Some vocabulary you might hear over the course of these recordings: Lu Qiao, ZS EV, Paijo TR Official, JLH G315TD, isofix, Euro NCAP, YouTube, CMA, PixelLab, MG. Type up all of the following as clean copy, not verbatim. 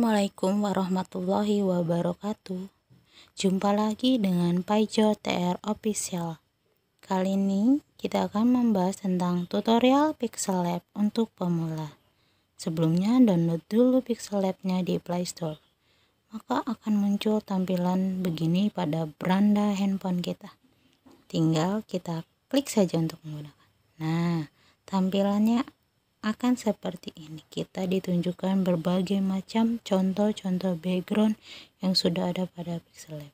Assalamualaikum warahmatullahi wabarakatuh. Jumpa lagi dengan Paijo TR Official. Kali ini kita akan membahas tentang tutorial PixelLab untuk pemula. Sebelumnya download dulu PixelLab-nya di Play Store. Maka akan muncul tampilan begini pada beranda handphone kita. Tinggal kita klik saja untuk menggunakan. Nah, tampilannya akan seperti ini. Kita ditunjukkan berbagai macam contoh-contoh background yang sudah ada pada PixelLab.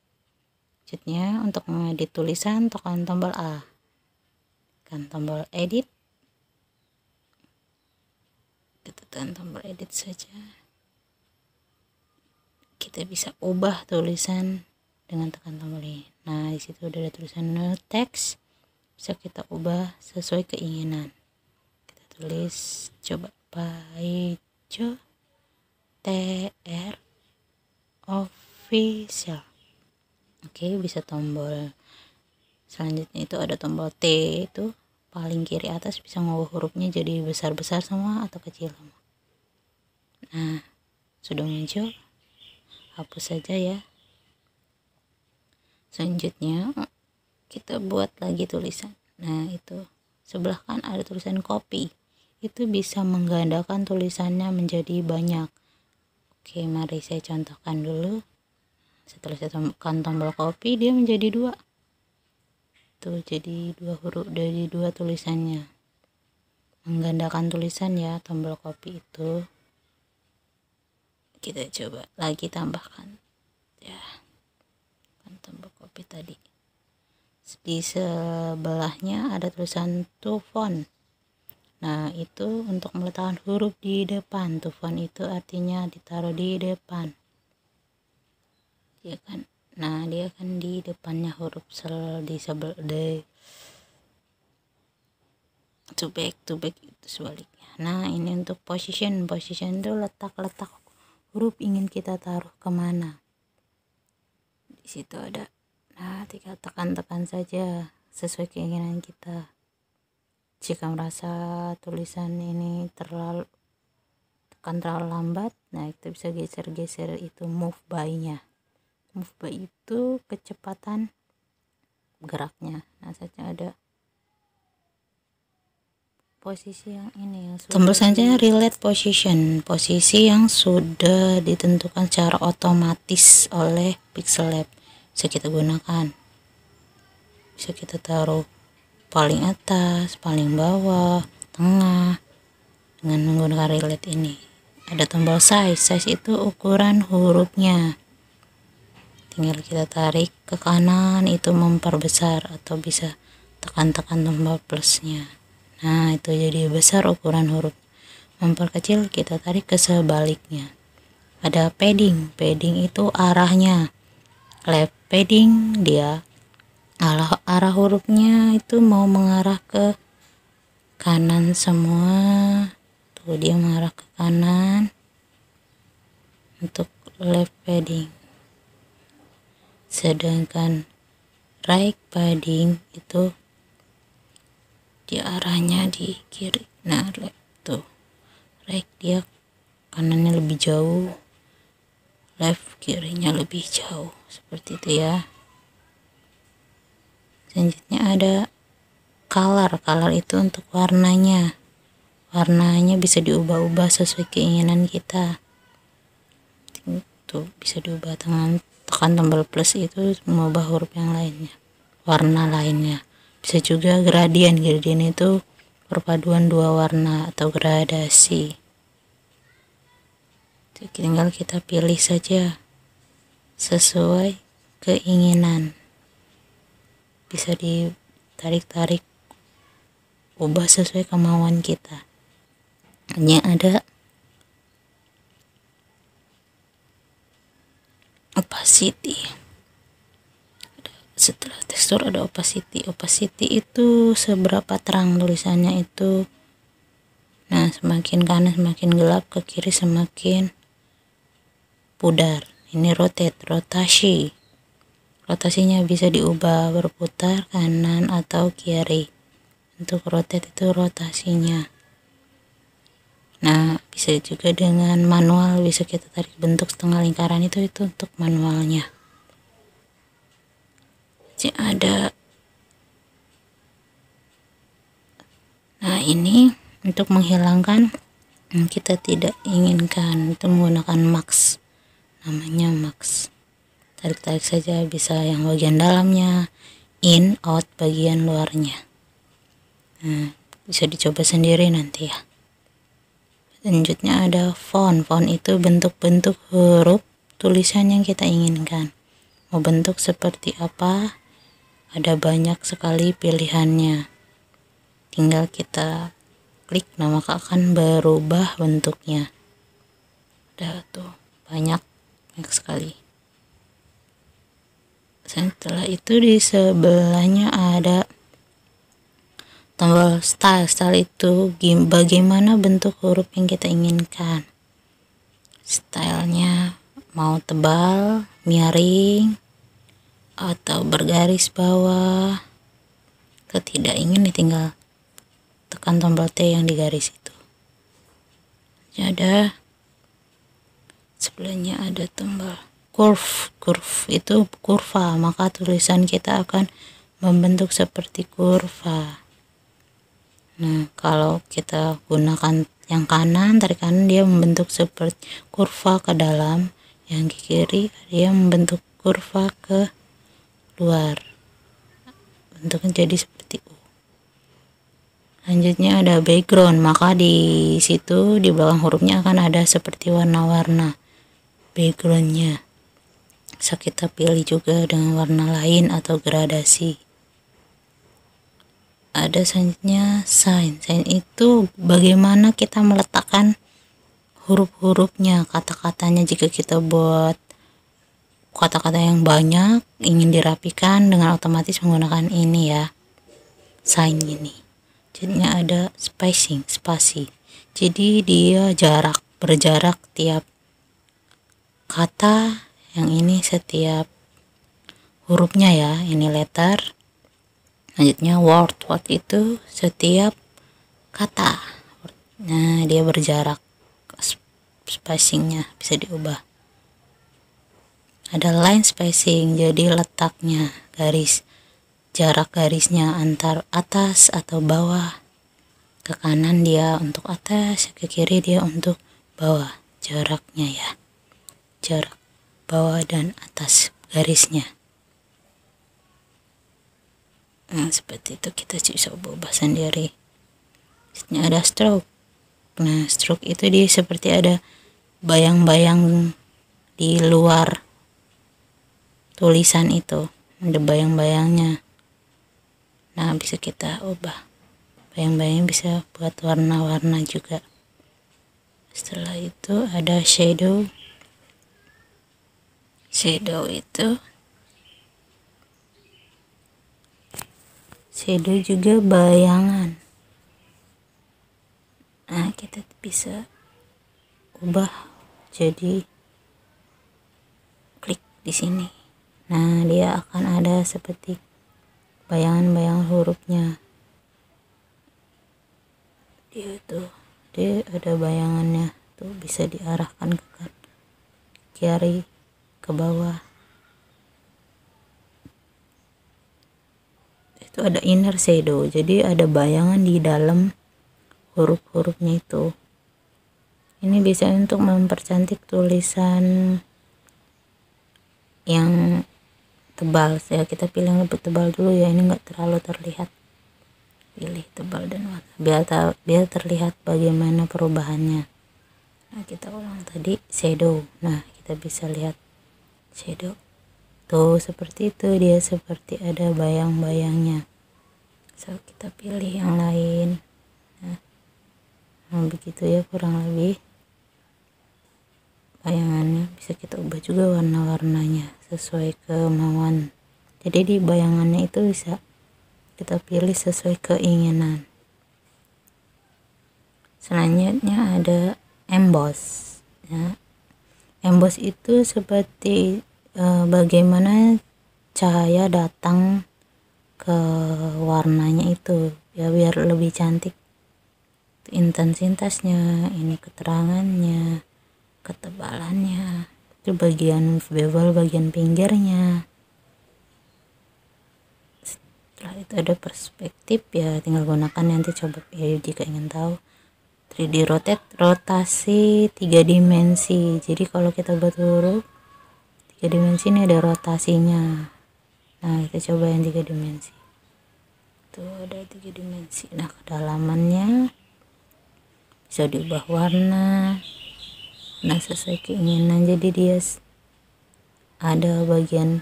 Selanjutnya untuk mengedit tulisan, tekan tombol A. Tekan tombol edit. Kita tekan tombol edit saja. Kita bisa ubah tulisan dengan tekan tombol ini. Nah, di situ ada tulisan no text. Bisa kita ubah sesuai keinginan. Tulis coba Paijo TR Official. Oke, bisa tombol selanjutnya itu ada tombol T, itu paling kiri atas bisa ngubah hurufnya jadi besar-besar semua atau kecil. Nah, sudah muncul. Hapus saja ya. Selanjutnya kita buat lagi tulisan. Nah, itu sebelah kan ada tulisan copy. Itu bisa menggandakan tulisannya menjadi banyak. Oke, mari saya contohkan dulu. Setelah saya tekan tombol copy, dia menjadi dua. Tuh, jadi dua huruf dari dua tulisannya. Menggandakan tulisan ya, tombol copy itu. Kita coba lagi tambahkan. Ya, tombol copy tadi. Di sebelahnya ada tulisan to font. Nah, itu untuk meletakkan huruf di depan. To font itu artinya ditaruh di depan. Dia kan, nah dia kan di depannya huruf sel di sebelah. To back itu sebaliknya. Nah, ini untuk position. Position itu letak huruf ingin kita taruh kemana. Di situ ada. Nah, tinggal tekan-tekan saja sesuai keinginan kita. Jika merasa tulisan ini terlalu tekan terlalu lambat, nah kita bisa geser-geser itu move by-nya. Move by itu kecepatan geraknya. Nah, saja ada posisi yang ini. Tombol saja relate position, posisi yang sudah ditentukan secara otomatis oleh PixelLab. Bisa kita gunakan, bisa kita taruh paling atas, paling bawah, tengah dengan menggunakan relate ini. Ada tombol size itu ukuran hurufnya, tinggal kita tarik ke kanan itu memperbesar, atau bisa tekan-tekan tombol plusnya. Nah, itu jadi besar ukuran huruf. Memperkecil kita tarik ke sebaliknya. Ada padding, padding itu arahnya. Left padding dia arah hurufnya itu mau mengarah ke kanan semua. Tuh, dia mengarah ke kanan untuk left padding. Sedangkan right padding itu di arahnya di kiri. Nah, left tuh right dia kanannya lebih jauh, left kirinya lebih jauh, seperti itu ya. Selanjutnya ada color itu untuk warnanya bisa diubah-ubah sesuai keinginan kita. Tuh, bisa diubah dengan tekan tombol plus itu mengubah huruf yang lainnya, warna lainnya. Bisa juga gradien itu perpaduan dua warna atau gradasi. Tinggal kita pilih saja sesuai keinginan. Bisa ditarik-tarik, ubah sesuai kemauan kita. Hanya ada opacity. Setelah tekstur ada opacity. Opacity itu seberapa terang tulisannya itu. Nah, semakin kanan semakin gelap, ke kiri semakin pudar. Ini rotasinya bisa diubah berputar kanan atau kiri. Untuk rotate itu rotasinya. Nah, bisa juga dengan manual, bisa kita tarik bentuk setengah lingkaran itu untuk manualnya. Jadi ada. Nah, ini untuk menghilangkan yang kita tidak inginkan, itu menggunakan mask, namanya mask. Tarik-tarik saja, bisa yang bagian dalamnya, in, out, bagian luarnya. Nah, bisa dicoba sendiri nanti ya. Selanjutnya ada font. Font itu bentuk-bentuk huruf tulisan yang kita inginkan. Mau bentuk seperti apa? Ada banyak sekali pilihannya. Tinggal kita klik, nah maka akan berubah bentuknya. Udah tuh, banyak sekali. Setelah itu di sebelahnya ada tombol style. Style itu bagaimana bentuk huruf yang kita inginkan. Stylenya mau tebal, miring, atau bergaris bawah. Kalau tidak ingin, tinggal tekan tombol T yang di garis itu. Ada sebelahnya ada tombol curve. Curve itu kurva, maka tulisan kita akan membentuk seperti kurva. Nah, kalau kita gunakan yang kanan, tarik kanan, dia membentuk seperti kurva ke dalam, yang kiri dia membentuk kurva ke luar, bentuknya jadi seperti U. Selanjutnya ada background, maka di situ di belakang hurufnya akan ada seperti warna-warna backgroundnya. Bisa kita pilih juga dengan warna lain atau gradasi. Ada selanjutnya sign. Sign itu bagaimana kita meletakkan huruf-hurufnya, kata-katanya. Jika kita buat kata-kata yang banyak, ingin dirapikan, dengan otomatis menggunakan ini ya, sign ini. Jadinya ada spacing, spasi. Jadi dia jarak, berjarak tiap kata, yang ini setiap hurufnya ya, ini letter. Selanjutnya word. Word itu setiap kata. Nah, dia berjarak spacingnya bisa diubah. Ada line spacing, jadi letaknya garis, jarak garisnya antar atas atau bawah. Ke kanan dia untuk atas, ke kiri dia untuk bawah jaraknya ya. Jarak bawah dan atas garisnya. Nah, seperti itu kita bisa ubah sendiri. Selanjutnya ada stroke. Nah, stroke itu dia seperti ada bayang-bayang di luar tulisan itu, ada bayang-bayangnya. Nah, bisa kita ubah. Bayang-bayang bisa buat warna-warna juga. Setelah itu ada shadow. Shadow itu shadow juga bayangan. Nah, kita bisa ubah jadi klik di sini. Nah, dia akan ada seperti bayangan-bayangan hurufnya. Dia tuh, dia ada bayangannya tuh, bisa diarahkan ke kiri, ke bawah. Itu ada inner shadow, jadi ada bayangan di dalam huruf-hurufnya itu. Ini biasanya untuk mempercantik tulisan yang tebal. Saya kita pilih yang lebih tebal dulu ya, ini enggak terlalu terlihat. Pilih tebal dan warna biar terlihat bagaimana perubahannya. Nah, kita ulang tadi shadow. Nah, kita bisa lihat shadow tuh seperti itu, dia seperti ada bayang-bayangnya. So, kita pilih yang lain. Nah, begitu ya kurang lebih bayangannya. Bisa kita ubah juga warna-warnanya sesuai kemauan. Jadi di bayangannya itu bisa kita pilih sesuai keinginan. Selanjutnya ada emboss ya. Emboss itu seperti bagaimana cahaya datang ke warnanya itu ya, biar lebih cantik intensitasnya, ini keterangannya, ketebalannya, itu bagian bevel, bagian pinggirnya. Setelah itu ada perspektif, ya tinggal gunakan nanti, coba ya jika ingin tahu. 3D rotate, rotasi 3 dimensi. Jadi kalau kita buat huruf 3 dimensi ini ada rotasinya. Nah, kita coba yang 3 dimensi. Tuh ada 3 dimensi. Nah, kedalamannya bisa diubah warna. Nah, sesuai keinginan, jadi dia ada bagian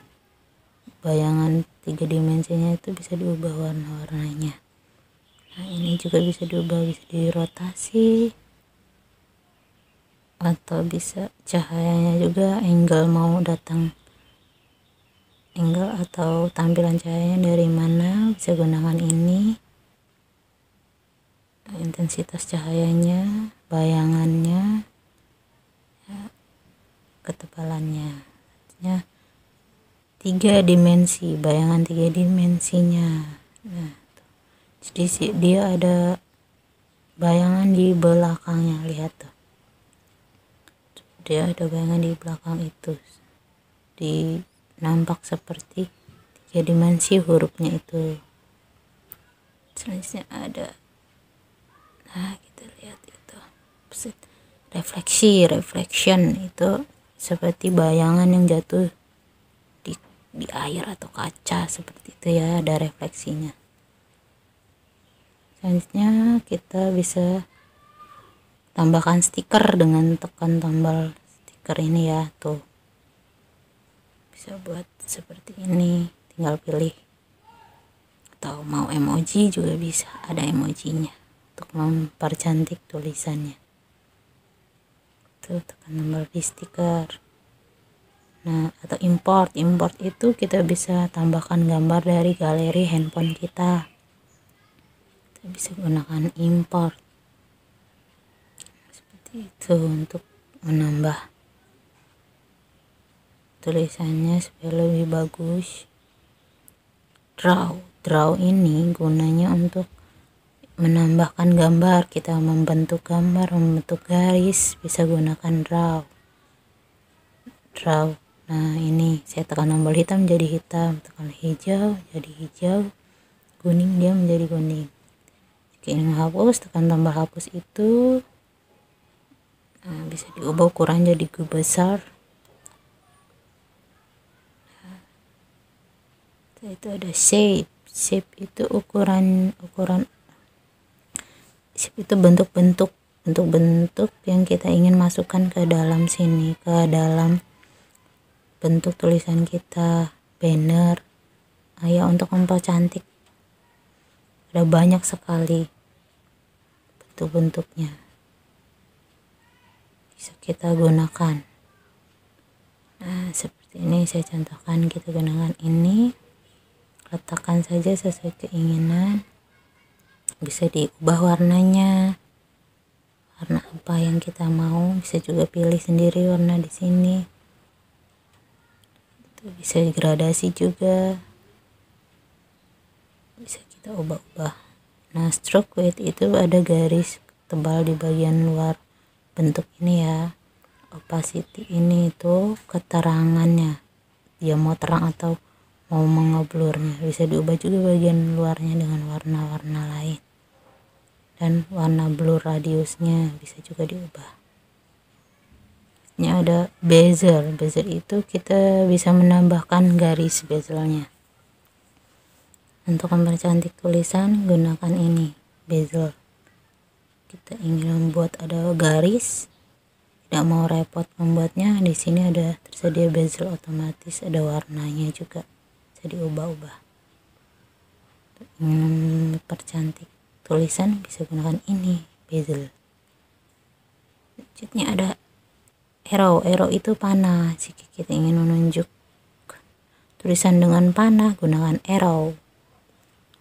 bayangan 3 dimensinya itu bisa diubah warna-warnanya. Nah, ini juga bisa diubah, bisa dirotasi atau bisa cahayanya juga, angle mau datang angle atau tampilan cahayanya dari mana, bisa gunakan ini. Nah, intensitas cahayanya, bayangannya, ketebalannya, artinya 3 dimensi, bayangan 3 dimensinya. Nah, tuh. Jadi dia ada bayangan di belakangnya, lihat tuh, dia ada bayangan di belakang itu, di nampak seperti 3 dimensi hurufnya itu. Selanjutnya ada, nah kita lihat itu, refleksi, reflection itu seperti bayangan yang jatuh di air atau kaca, seperti itu ya, ada refleksinya. Selanjutnya kita bisa tambahkan stiker dengan tekan tombol stiker ini ya, tuh bisa buat seperti ini, tinggal pilih, atau mau emoji juga bisa, ada emojinya untuk mempercantik tulisannya. Tuh, tekan tombol di stiker. Nah, atau import itu kita bisa tambahkan gambar dari galeri handphone kita. Kita bisa gunakan import seperti itu untuk menambah tulisannya supaya lebih bagus. Draw ini gunanya untuk menambahkan gambar, kita membentuk gambar, membentuk garis, bisa gunakan draw. Nah, ini saya tekan tombol hitam jadi hitam, tekan hijau jadi hijau, kuning dia menjadi kuning. Jika ingin menghapus, tekan tombol hapus itu. Nah, bisa diubah ukuran jadi besar. Nah, itu ada shape itu ukuran itu bentuk-bentuk yang kita ingin masukkan ke dalam sini, ke dalam bentuk tulisan kita, banner. Nah, ya untuk mempercantik ada banyak sekali bentuk-bentuknya bisa kita gunakan. Nah, seperti ini saya contohkan, kita gunakan ini, letakkan saja sesuai keinginan. Bisa diubah warnanya, warna apa yang kita mau, bisa juga pilih sendiri warna di sini. Itu bisa degradasi juga, bisa kita ubah-ubah. Nah, stroke width itu ada garis tebal di bagian luar bentuk ini ya. Opacity ini itu keterangannya, dia mau terang atau mau mengeblurnya, bisa diubah juga bagian luarnya dengan warna-warna lain. Dan warna blur radiusnya bisa juga diubah. Ini ada bezel itu kita bisa menambahkan garis bezelnya. Untuk mempercantik tulisan gunakan ini, bezel. Kita ingin membuat ada garis, tidak mau repot membuatnya, di sini ada tersedia bezel otomatis, ada warnanya juga, diubah-ubah. Ingin mempercantik tulisan bisa gunakan ini, bezel. Selanjutnya ada arrow itu panah. Jika kita ingin menunjuk tulisan dengan panah, gunakan arrow.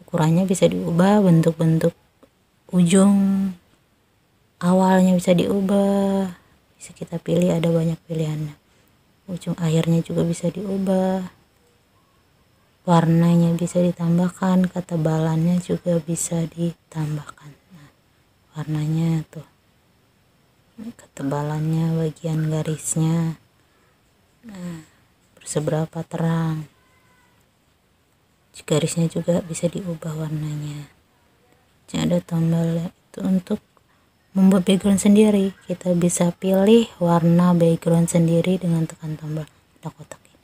Ukurannya bisa diubah, bentuk-bentuk ujung awalnya bisa diubah, bisa kita pilih, ada banyak pilihan. Ujung akhirnya juga bisa diubah. Warnanya bisa ditambahkan, ketebalannya juga bisa ditambahkan. Nah, warnanya tuh, ketebalannya, bagian garisnya, nah, seberapa terang. Garisnya juga bisa diubah warnanya. Ada tombol itu untuk membuat background sendiri. Kita bisa pilih warna background sendiri dengan tekan tombol kotak ini.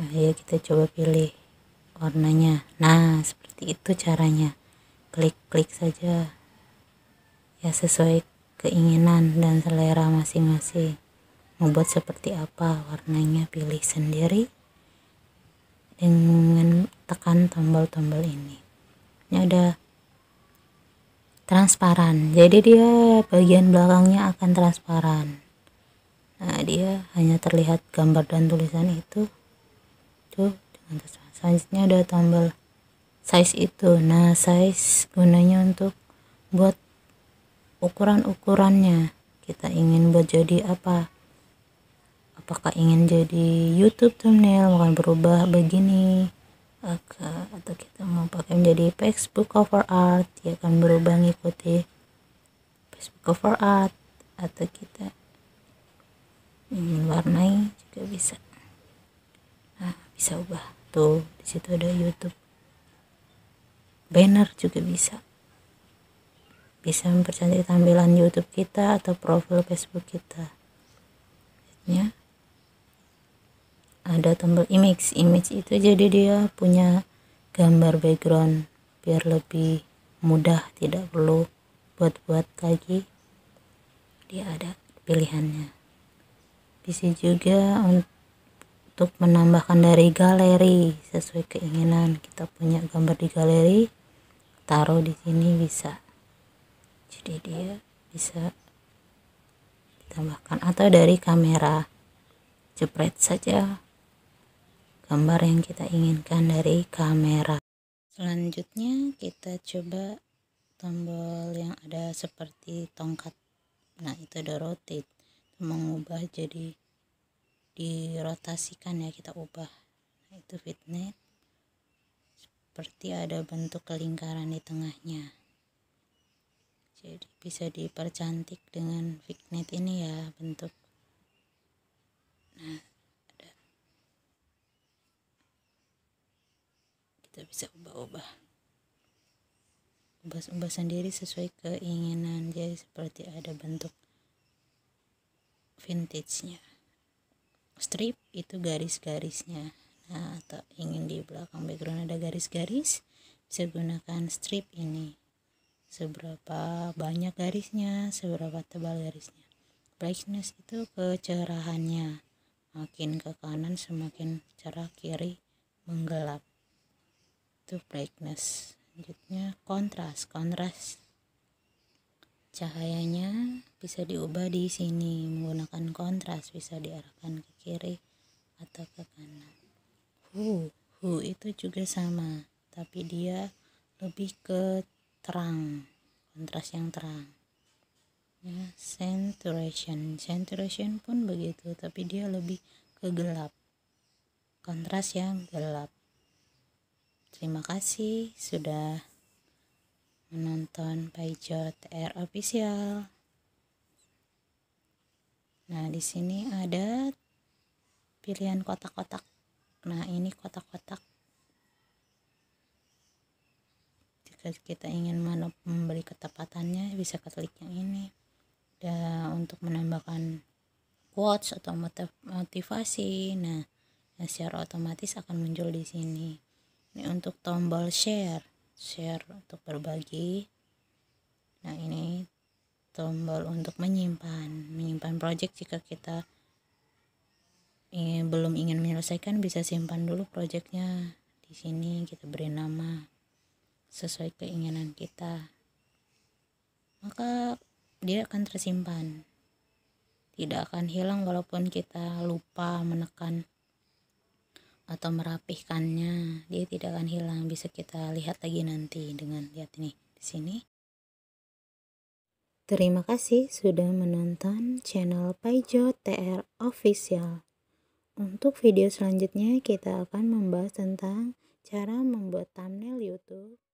Nah ya, kita coba pilih warnanya. Nah seperti itu caranya. Klik-klik saja ya, sesuai keinginan dan selera masing-masing. Membuat seperti apa warnanya, pilih sendiri dengan tekan tombol-tombol ini. Ini ada transparan, jadi dia bagian belakangnya akan transparan. Nah dia hanya terlihat gambar dan tulisan itu tuh dengan transparan. Selanjutnya ada tombol size itu. Nah size gunanya untuk buat ukuran-ukurannya. Kita ingin buat jadi apa, apakah ingin jadi YouTube thumbnail bukan berubah begini, atau kita mau pakai menjadi Facebook cover art, dia akan berubah ngikuti Facebook cover art, atau kita ingin warnai juga bisa. Nah bisa ubah tuh, disitu ada YouTube banner juga bisa mempercantik tampilan YouTube kita atau profil Facebook kita. Ya ada tombol image. Image itu jadi dia punya gambar background biar lebih mudah, tidak perlu buat-buat lagi. Dia ada pilihannya. Bisa juga untuk menambahkan dari galeri sesuai keinginan. Kita punya gambar di galeri, taruh di sini bisa. Jadi dia bisa ditambahkan, atau dari kamera, jepret saja gambar yang kita inginkan dari kamera. Selanjutnya kita coba tombol yang ada seperti tongkat. Nah itu ada rotate, mengubah jadi dirotasikan ya, kita ubah. Nah, itu fitnet, seperti ada bentuk lingkaran di tengahnya. Jadi bisa dipercantik dengan fitnet ini ya bentuk. Nah kita bisa ubah sendiri sesuai keinginan. Jadi seperti ada bentuk vintage-nya, strip itu garis-garisnya. Nah atau ingin di belakang background ada garis-garis, bisa gunakan strip ini, seberapa banyak garisnya, seberapa tebal garisnya. Brightness itu kecerahannya, makin ke kanan semakin cerah, kiri menggelap, itu brightness. Selanjutnya kontras cahayanya bisa diubah di sini menggunakan kontras, bisa diarahkan ke kiri atau ke kanan. Hue itu juga sama, tapi dia lebih ke terang, kontras yang terang ya. Saturation pun begitu, tapi dia lebih ke gelap, kontras yang gelap. Terima kasih sudah menonton Paijo TR Official. Nah, di sini ada pilihan kotak-kotak. Nah, ini kotak-kotak. Jika kita ingin memberi ketepatannya, bisa klik yang ini. Dan untuk menambahkan quotes atau motivasi, nah, secara otomatis akan muncul di sini. Ini untuk tombol share untuk berbagi. Nah ini tombol untuk menyimpan project. Jika kita belum ingin menyelesaikan, bisa simpan dulu projectnya di sini. Kita beri nama sesuai keinginan kita, maka dia akan tersimpan, tidak akan hilang walaupun kita lupa menekan atau merapihkannya. Dia tidak akan hilang, bisa kita lihat lagi nanti dengan lihat ini di sini. Terima kasih sudah menonton channel Paijo TR Official. Untuk video selanjutnya kita akan membahas tentang cara membuat thumbnail YouTube.